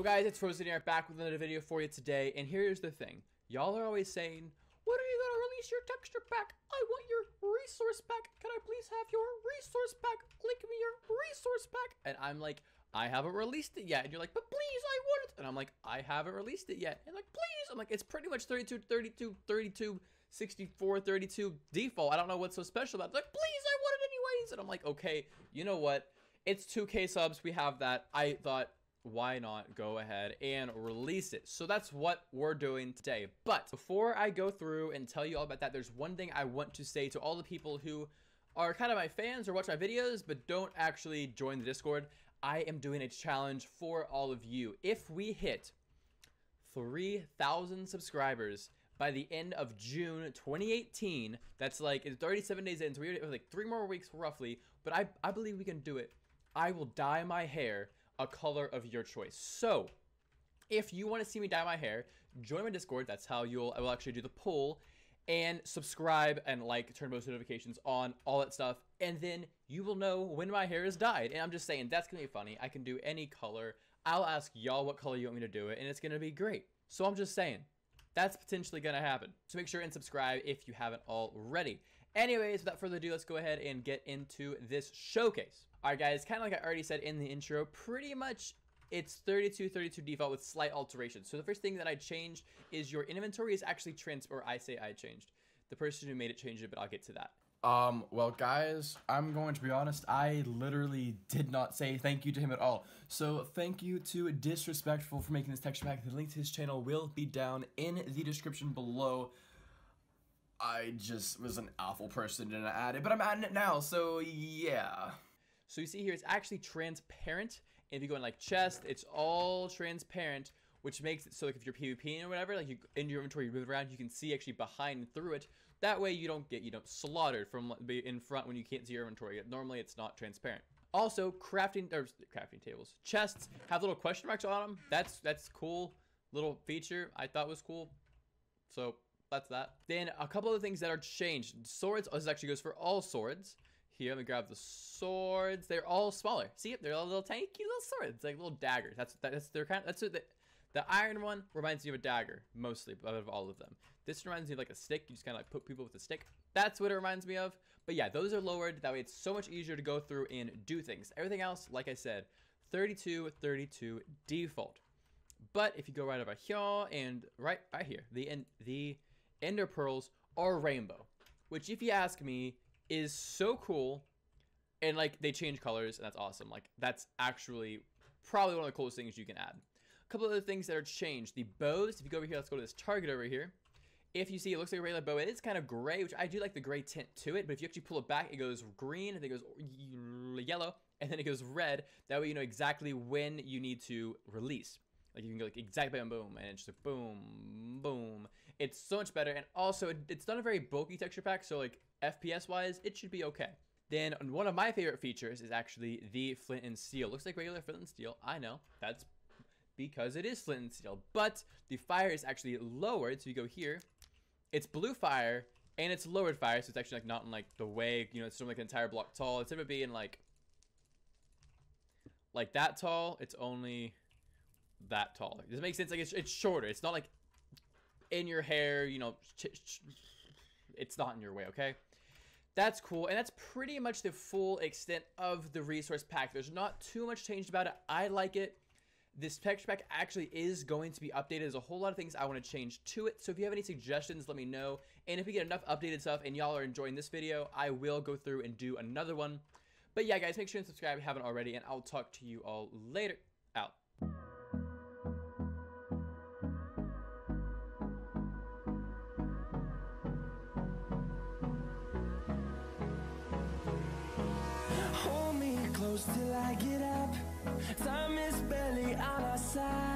Yo guys, it's Frozen Air back with another video for you today, and here's the thing. Y'all are always saying, when are you gonna release your texture pack? I want your resource pack. Can I please have your resource pack? Link me your resource pack. And I'm like, I haven't released it yet. And you're like, but please, I want it. And I'm like, I haven't released it yet. And like, please. I'm like, it's pretty much 32, 32, 32, 64, 32 default. I don't know what's so special about it. They're like, please, I want it anyways. And I'm like, okay, you know what? It's 2K subs. We have that. I thought, why not go ahead and release it? So that's what we're doing today. But before I go through and tell you all about that, there's one thing I want to say to all the people who are kind of my fans or watch my videos but don't actually join the Discord. I am doing a challenge for all of you. If we hit 3,000 subscribers by the end of June 2018, that's like, it's 37 days in, so we're like 3 more weeks roughly, but I believe we can do it. I will dye my hair a color of your choice. So if you want to see me dye my hair, join my Discord. That's how I will actually do the poll, and subscribe and like, turn post notifications on, all that stuff, and then you will know when my hair is dyed. And I'm just saying, that's gonna be funny. I can do any color. I'll ask y'all what color you want me to do it, and it's gonna be great. So I'm just saying, that's potentially gonna happen. So make sure and subscribe if you haven't already. Anyways, without further ado, let's go ahead and get into this showcase. All right, guys, kind of like I already said in the intro, pretty much it's 32-32 default with slight alterations. So the first thing that I changed is your inventory is actually transparent, or I say I changed. The person who made it changed it, but I'll get to that. Well, guys, I'm going to be honest. I literally did not say thank you to him at all. So thank you to Disrespectful for making this texture pack. The link to his channel will be down in the description below. I just was an awful person and I added, but I'm adding it now. So yeah. So you see here, it's actually transparent. And if you go in like chest, it's all transparent, which makes it so like if you're PvPing or whatever, like you in your inventory, you move around, you can see actually behind and through it. That way you don't slaughtered from in front when you can't see your inventory. Normally it's not transparent. Also, crafting tables, chests have little question marks on them. That's cool, little feature I thought was cool. So that's that. Then a couple of things that are changed. Swords, this actually goes for all swords. Here, let me grab the swords. They're all smaller. See, they're all little tiny, cute little swords, like little daggers. The iron one reminds me of a dagger, mostly, out of all of them. This reminds me of like a stick. You just kind of like poke people with a stick. That's what it reminds me of. But yeah, those are lowered. That way it's so much easier to go through and do things. Everything else, like I said, 32-32 default. But if you go right over here and right here, the ender pearls are rainbow, which if you ask me is so cool. And like they change colors, and that's awesome. Like that's actually probably one of the coolest things you can add. A couple other things that are changed. The bows, if you go over here, let's go to this target over here. If you see, it looks like a regular bow. It is kind of gray, which I do like the gray tint to it, but if you actually pull it back, it goes green, and then it goes yellow, and then it goes red. That way you know exactly when you need to release. Like you can go like exact bam boom, and it's just like boom boom. It's so much better, and also it's not a very bulky texture pack, so like FPS wise it should be okay. Then one of my favorite features is actually the flint and steel. Looks like regular flint and steel. I know, that's because it is flint and steel, but the fire is actually lowered. So you go here, it's blue fire and it's lowered fire, so it's actually like not in like the way, you know, it's sort of like an entire block tall. It's never being like that tall. It's only that tall. Does it make sense? Like it's shorter. It's not like in your hair, you know, it's not in your way. Okay. That's cool. And that's pretty much the full extent of the resource pack. There's not too much changed about it. I like it. This texture pack actually is going to be updated. There's a whole lot of things I want to change to it. So if you have any suggestions, let me know. And if we get enough updated stuff and y'all are enjoying this video, I will go through and do another one. But yeah, guys, make sure and subscribe if you haven't already, and I'll talk to you all later. Out. Till I get up, time is barely on our side.